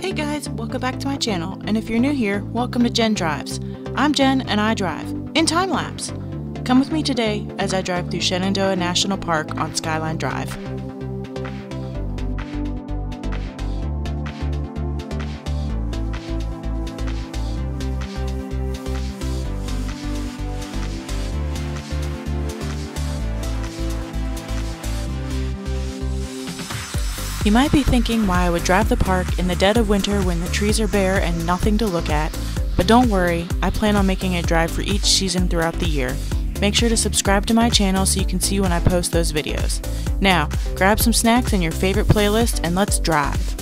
Hey guys, welcome back to my channel, and if you're new here, welcome to Jen Drives. I'm Jen and I drive, in time-lapse. Come with me today as I drive through Shenandoah National Park on Skyline Drive. You might be thinking why I would drive the park in the dead of winter when the trees are bare and nothing to look at, but don't worry, I plan on making a drive for each season throughout the year. Make sure to subscribe to my channel so you can see when I post those videos. Now, grab some snacks and your favorite playlist and let's drive!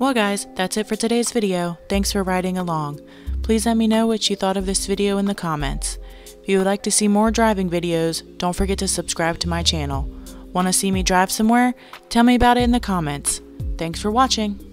Well guys, that's it for today's video. Thanks for riding along. Please let me know what you thought of this video in the comments. If you would like to see more driving videos, don't forget to subscribe to my channel. Want to see me drive somewhere? Tell me about it in the comments. Thanks for watching.